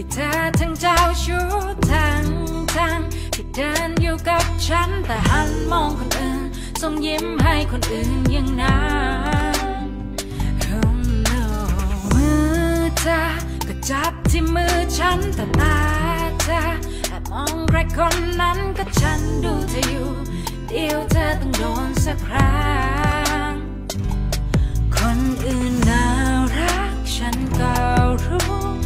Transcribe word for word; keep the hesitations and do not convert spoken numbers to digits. ที่เธอทั้งเจ้าชู้ทั้งทั้งที่เดินอยู่กับฉันแต่หันมองคนอื่นส่งยิ้มให้คนอื่นอย่างนั้นมือเธอก็จับที่มือฉันแต่ตาเธอแอบมองใครคนนั้นก็ฉันดูเธออยู่เดียวเธอต้องโดนสักครั้งคนอื่นน่ารักฉันก็รู้